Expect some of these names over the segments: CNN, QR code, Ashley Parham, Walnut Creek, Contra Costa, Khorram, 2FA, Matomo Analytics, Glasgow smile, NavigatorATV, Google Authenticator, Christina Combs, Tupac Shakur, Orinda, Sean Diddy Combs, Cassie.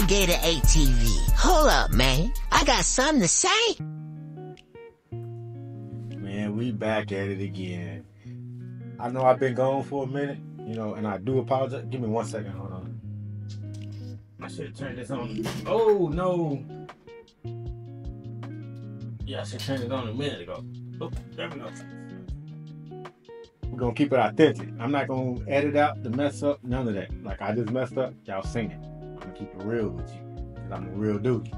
Navigator ATV. Hold up, man. I got something to say. Man, we back at it again. I know I've been gone for a minute, you know, and I do apologize. Give me 1 second, hold on. I should have turned this on. Oh, no. Yeah, I should turn it on a minute ago. Oh, there we go. We're going to keep it authentic. I'm not going to edit out the mess up, none of that. Like, I just messed up, y'all sing it. I'm going to keep it real with you, because I'm a real dude.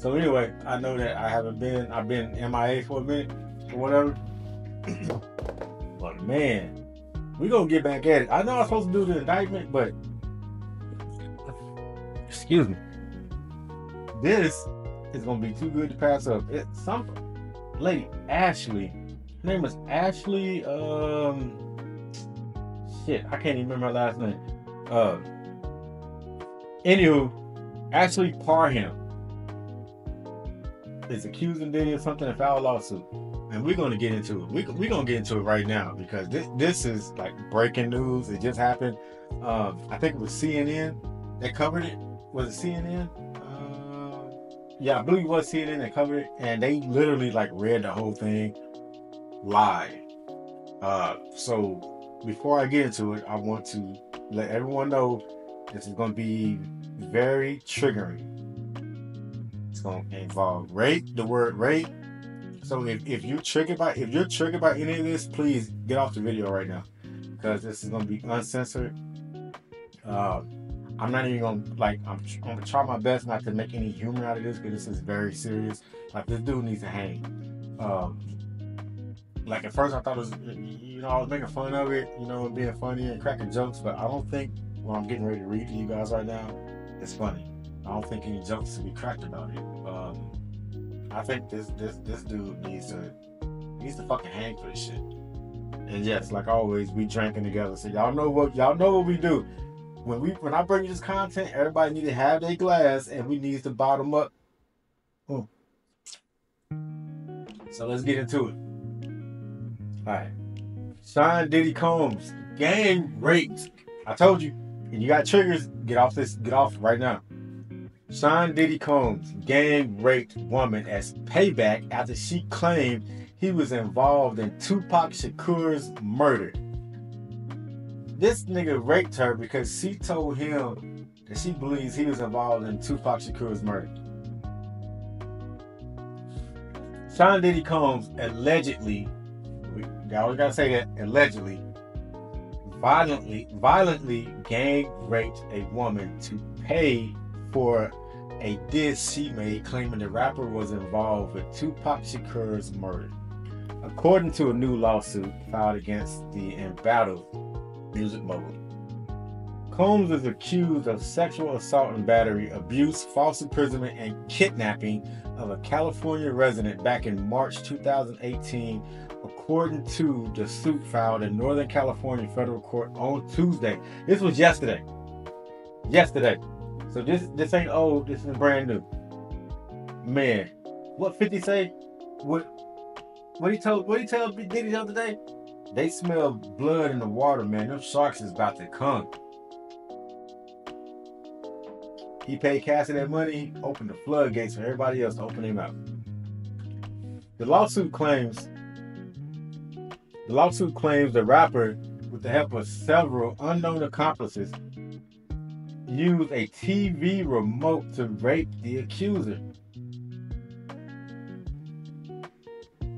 So anyway, I know that I haven't been, I've been MIA for a minute, or whatever. But man, we're going to get back at it. I know I'm supposed to do the indictment, but... Excuse me. This is going to be too good to pass up. It's some lady, Ashley. Her name is Ashley, shit, I can't even remember her last name. Anywho, Ashley Parham is accusing Diddy of something, a foul lawsuit. And we're going to get into it. We're going to get into it right now because this is like breaking news. It just happened. I think it was CNN that covered it. Was it CNN? Yeah, I believe it was CNN that covered it. And they literally like read the whole thing live. So before I get into it, I want to let everyone know this is going to be very triggering. It's going to involve rape, the word rape. So if you're triggered by any of this, please get off the video right now, because this is gonna be uncensored. I'm not even gonna like. I'm gonna try my best not to make any humor out of this, because this is very serious. Like, this dude needs to hang. Like, at first I thought it was, you know, I was making fun of it, you know, being funny and cracking jokes, but I don't think what I'm getting ready to read to you guys right now is funny. I don't think any jokes should be cracked about it. I think this dude needs to fucking hang for this shit. And yes, like always, we drinking together. So y'all know what we do. When I bring you this content, everybody need to have their glass, and we need to bottom up. Ooh. So let's get into it. All right, Sean Diddy Combs, gang raped. I told you, if you got triggers, get off right now. Sean Diddy Combs gang-raped woman as payback after she claimed he was involved in Tupac Shakur's murder. This nigga raped her because she told him that she believes he was involved in Tupac Shakur's murder. Sean Diddy Combs allegedly, I always gotta say that, allegedly, violently gang-raped a woman to pay for a diss she made, claiming the rapper was involved with Tupac Shakur's murder. According to a new lawsuit filed against the embattled music mogul, Combs is accused of sexual assault and battery, abuse, false imprisonment, and kidnapping of a California resident back in March 2018, according to the suit filed in Northern California federal court on Tuesday. This was yesterday. Yesterday. So this ain't old, this is brand new. Man, what 50 say? What he told Diddy the other day? They smell blood in the water, man. Them sharks is about to come. He paid Cassie that money, opened the floodgates for everybody else to open him out. The lawsuit claims the rapper, with the help of several unknown accomplices, used a TV remote to rape the accuser.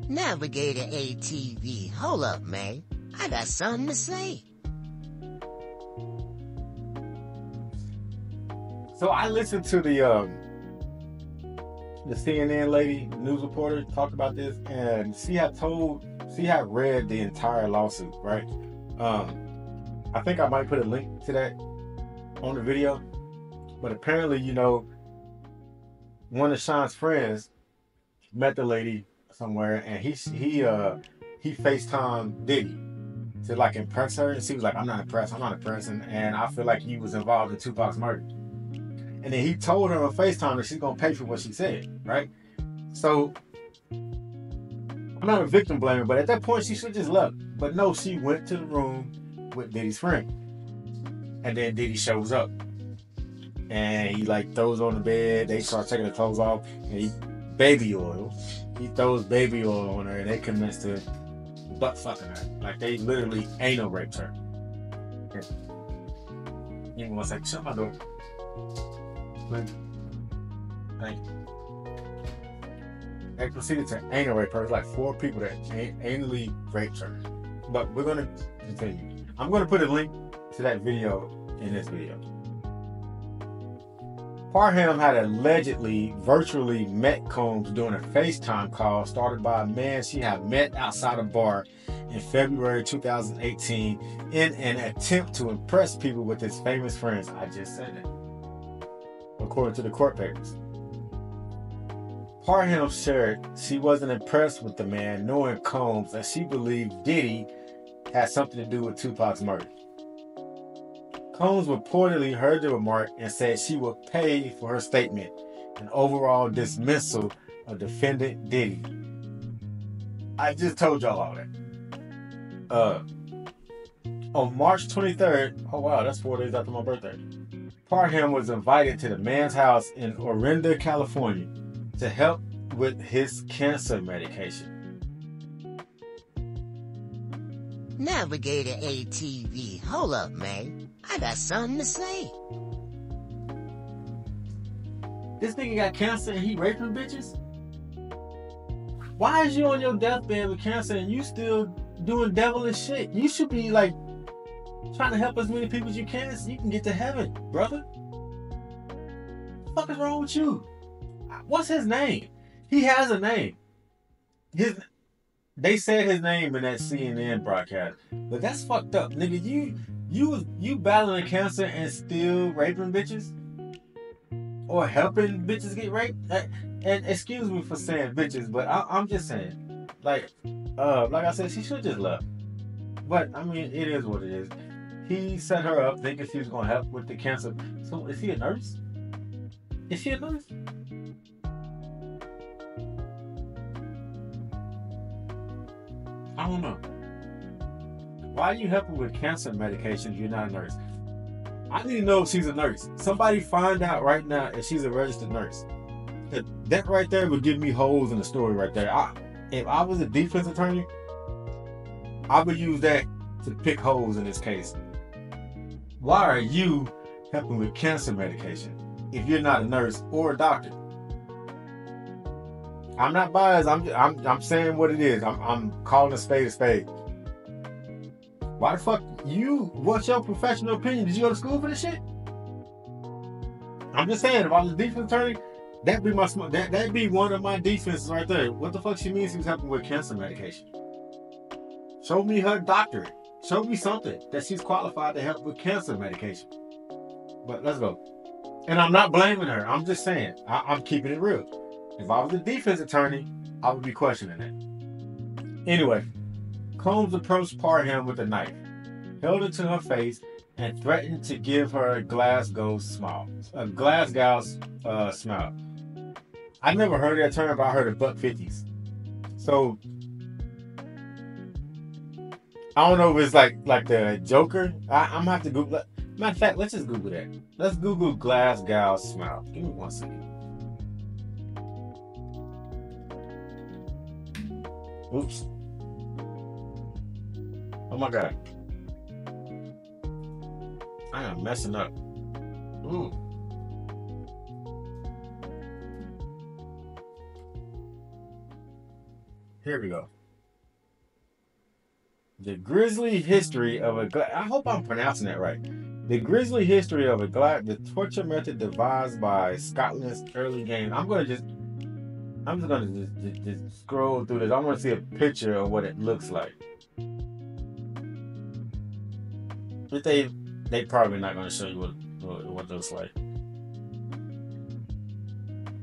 Navigator ATV, hold up, man. I got something to say. So I listened to the CNN lady, news reporter, talk about this, and she had read the entire lawsuit, right? I think I might put a link to that on the video, but apparently, you know, one of Sean's friends met the lady somewhere, and he FaceTimed Diddy to like impress her, and she was like, I'm not impressed, and I feel like he was involved in Tupac's murder. And then he told her on FaceTime that she's gonna pay for what she said, right? So I'm not a victim blamer, but at that point she should just left. But no, she went to the room with Diddy's friend. And then Diddy shows up. and he like throws on the bed. They start taking the clothes off, and he baby oil. He throws baby oil on her, and they commence to butt fucking her. Like they literally anal raped her. Yeah. You want to say shut my door? Thank you. They proceeded to anal rape her. It's like four people that anally raped her. But we're gonna continue. I'm gonna put a link to that video in this video. Parham had allegedly virtually met Combs during a FaceTime call started by a man she had met outside a bar in February 2018 in an attempt to impress people with his famous friends. I just said it. According to the court papers. Parham shared she wasn't impressed with the man, knowing Combs, and she believed Diddy had something to do with Tupac's murder. Combs reportedly heard the remark and said she would pay for her statement, an overall dismissal of defendant Diddy. I just told y'all all that. On March 23rd, oh wow, that's 4 days after my birthday, Parham was invited to the man's house in Orinda, California, to help with his cancer medication. Navigator ATV, hold up, man. I got something to say. This nigga got cancer and he raping bitches? Why is you on your deathbed with cancer and you still doing devilish shit? You should be like trying to help as many people as you can so you can get to heaven, brother. What the fuck is wrong with you? What's his name? He has a name. They said his name in that CNN broadcast, but that's fucked up, nigga. You battling cancer and still raping bitches, or helping bitches get raped. And excuse me for saying bitches, but I'm just saying, like I said, she should just love. But I mean, it is what it is. He set her up thinking she was gonna help with the cancer. So is he a nurse? Is she a nurse? I don't know. Why are you helping with cancer medications? You're not a nurse. I need to know if she's a nurse. Somebody find out right now if she's a registered nurse. That right there would give me holes in the story right there. If I was a defense attorney, I would use that to pick holes in this case. Why are you helping with cancer medication if you're not a nurse or a doctor? I'm not biased. I'm saying what it is. I'm calling a spade a spade. Why the fuck you? What's your professional opinion? Did you go to school for this shit? I'm just saying. If I was a defense attorney, that'd be one of my defenses right there. What the fuck she means? She was helping with cancer medication. Show me her doctorate. Show me something that she's qualified to help with cancer medication. But let's go. And I'm not blaming her. I'm just saying. I'm keeping it real. If I was a defense attorney, I would be questioning it. Anyway, Combs approached Parham with a knife, held it to her face, and threatened to give her a Glasgow smile. I never heard that term, but I heard of buck 50s. So I don't know if it's like the Joker. I'm gonna have to Google. Matter of fact, let's just Google that. Let's Google Glasgow smile. Give me 1 second. Oops. Oh my God. I am messing up. Ooh. Here we go. The grisly history of I hope I'm pronouncing that right. The grisly history of the torture method devised by Scotland's early game. I'm just gonna scroll through this. I want to see a picture of what it looks like. But they probably not gonna show you what it looks like.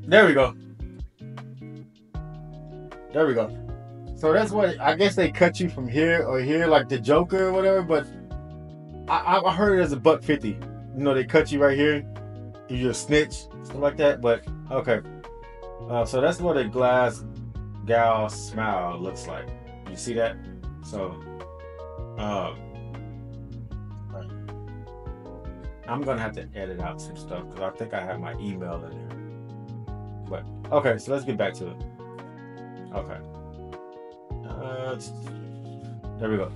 There we go. There we go. So that's what I guess they cut you from here or here, like the Joker or whatever. But I heard it as a buck 50. You know, they cut you right here. You're a snitch, stuff like that. But okay. So that's what a Glasgow smile looks like. You see that? So, I'm gonna have to edit out some stuff because I think I have my email in there. But okay, so let's get back to it. Okay. There we go.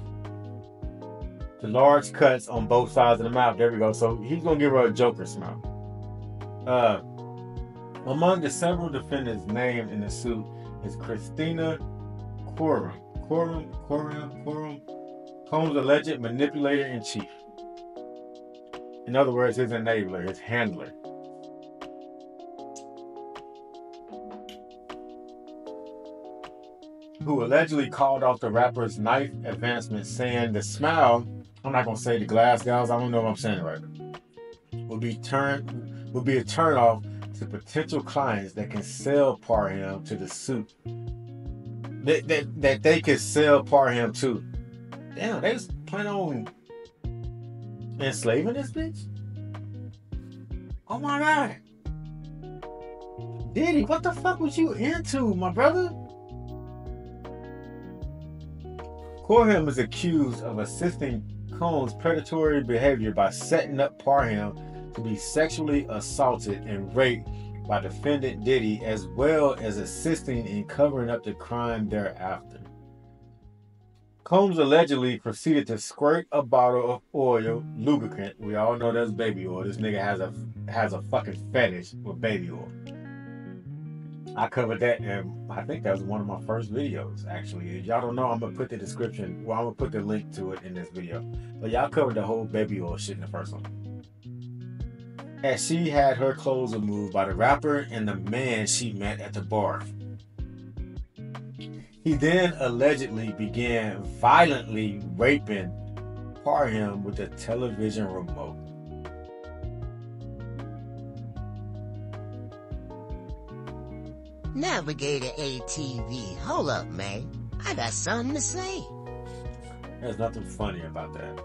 The large cuts on both sides of the mouth. There we go. So he's gonna give her a Joker smile. Among the several defendants named in the suit is Christina Combs. Combs' alleged manipulator in chief. In other words, his enabler, his handler. Who allegedly called off the rapper's knife advancement, saying the smile, I'm not gonna say the Glasgows, I don't know what I'm saying right now, will be a turnoff to potential clients that can sell Parham to the suit. That they could sell Parham to. Damn, they just plan on enslaving this bitch? Oh my God. Diddy, what the fuck was you into, my brother? Khorram is accused of assisting Combs' predatory behavior by setting up Parham to be sexually assaulted and raped by defendant Diddy, as well as assisting in covering up the crime thereafter. Combs allegedly proceeded to squirt a bottle of oil, lubricant. We all know that's baby oil. This nigga has a fucking fetish with baby oil. I covered that in, I think that was one of my first videos, actually. If y'all don't know, I'm going to put the description, well, I'm going to put the link to it in this video. But y'all covered the whole baby oil shit in the first one. As she had her clothes removed by the rapper and the man she met at the bar. He then allegedly began violently raping Parham with a television remote. NavigatorATV, hold up, man. I got something to say. There's nothing funny about that.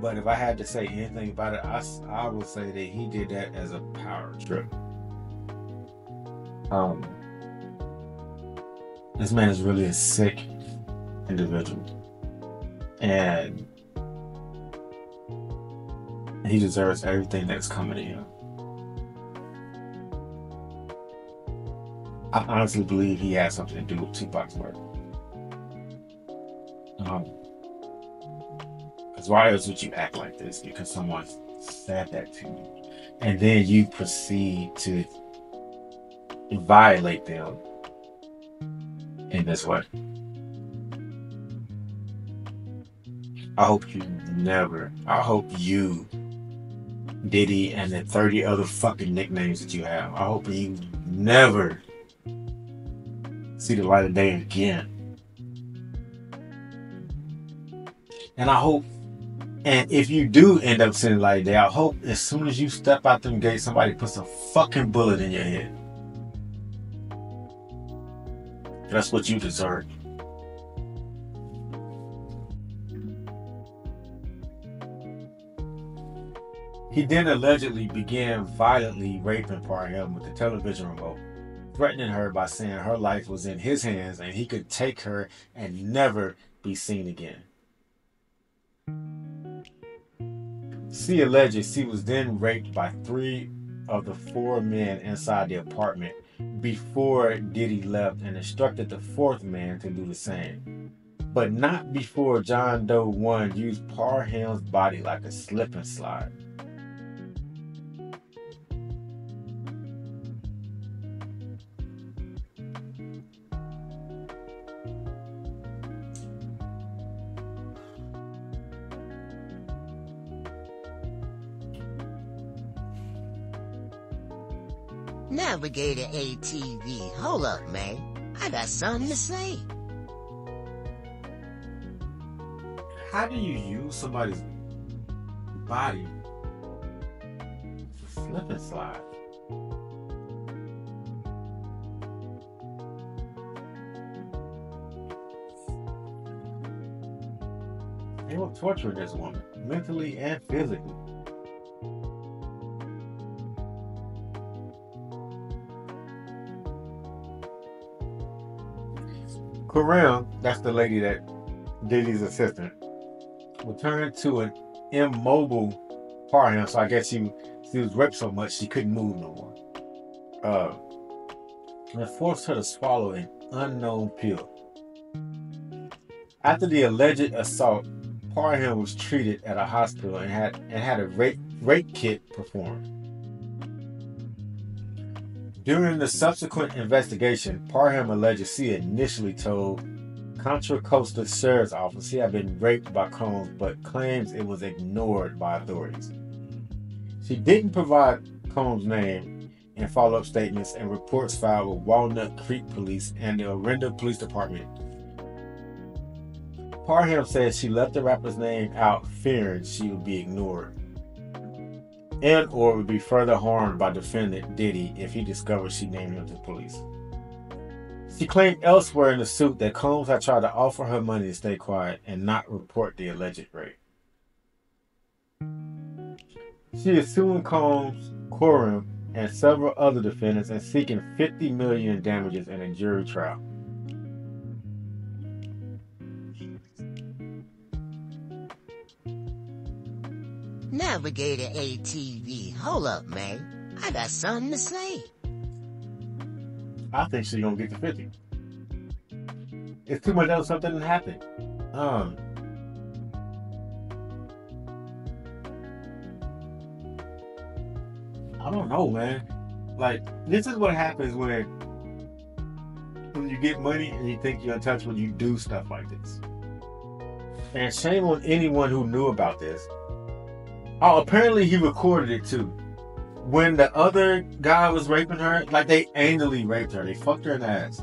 But if I had to say anything about it, I would say that he did that as a power trip. This man is really a sick individual, and he deserves everything that's coming to him. I honestly believe he has something to do with Tupac's murder. Because why else would you act like this? Because someone said that to you, and then you proceed to violate them in this way. I hope you, Diddy, and the 30 other fucking nicknames that you have, I hope you never see the light of day again. And I hope, and if you do end up seeing the light of day, I hope as soon as you step out them gates, somebody puts a fucking bullet in your head. That's what you deserve. He then allegedly began violently raping Parham with the television remote, threatening her by saying her life was in his hands and he could take her and never be seen again. She alleges she was then raped by 3 of the 4 men inside the apartment before Diddy left and instructed the 4th man to do the same, but not before John Doe 1 used Parham's body like a slip and slide. NavigatorATV, hold up, man. I got something to say. How do you use somebody's body to slip and slide? They will torture this woman, mentally and physically. Khorram, that's the lady that Diddy's assistant, returned to an immobile Parham. So I guess she was raped so much she couldn't move no more. And it forced her to swallow an unknown pill. After the alleged assault, Parham was treated at a hospital and had a rape kit performed. During the subsequent investigation, Parham alleged she initially told Contra Costa Sheriff's Office she had been raped by Combs, but claims it was ignored by authorities. She didn't provide Combs' name in follow-up statements and reports filed with Walnut Creek Police and the Orinda Police Department. Parham says she left the rapper's name out, fearing she would be ignored and or would be further harmed by defendant Diddy if he discovered she named him to the police. She claimed elsewhere in the suit that Combs had tried to offer her money to stay quiet and not report the alleged rape. She is suing Combs, Khorram, and several other defendants and seeking $50 million in damages in a jury trial. Navigator ATV, hold up, man. I got something to say. I think she's gonna get to 50. It's too much else something that happened. I don't know, man. Like, this is what happens when you get money and you think you're untouchable. You do stuff like this. And shame on anyone who knew about this. Oh, apparently he recorded it too. When the other guy was raping her, like, they anally raped her. They fucked her in the ass.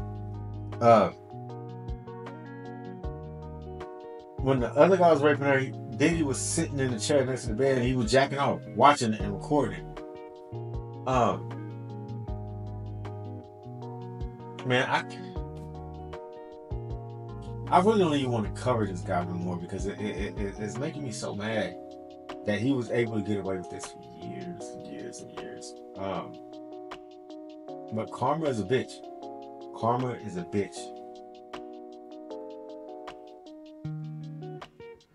When the other guy was raping her, Diddy was sitting in the chair next to the bed and he was jacking off, watching it and recording it. Man, I really don't even want to cover this guy anymore because it's making me so mad that he was able to get away with this for years and years and years. But karma is a bitch. Karma is a bitch.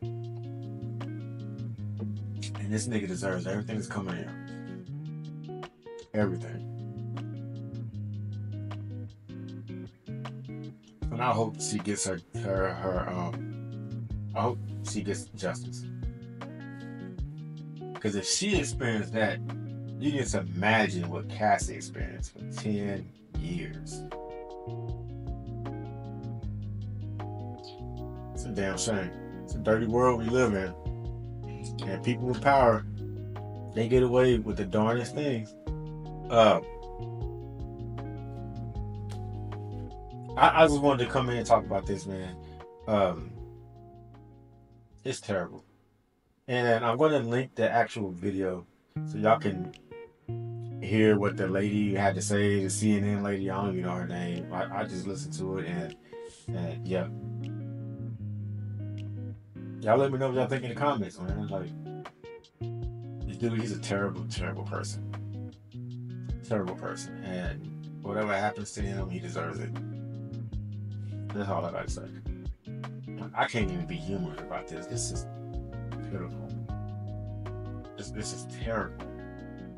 And this nigga deserves everything that's coming here. Everything. And I hope she gets I hope she gets justice. Because if she experienced that, you can just imagine what Cassie experienced for 10 years. It's a damn shame. It's a dirty world we live in. And people with power, they get away with the darndest things. I just wanted to come in and talk about this, man. It's terrible. And I'm going to link the actual video so y'all can hear what the lady had to say, the CNN lady. I don't even know her name. I just listened to it and yeah. Y'all let me know what y'all think in the comments, man. Like, this dude, he's a terrible, terrible person. Terrible person. And whatever happens to him, he deserves it. That's all I got to say. I can't even be humorous about this. This is beautiful. This is terrible.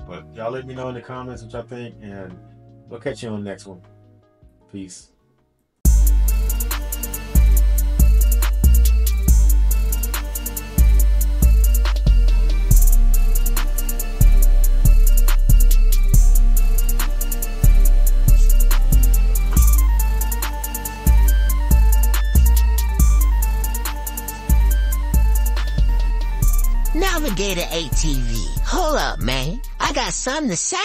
But y'all let me know in the comments what y'all think, and we'll catch you on the next one. Peace. Navigator ATV, hold up, man. I got something to say.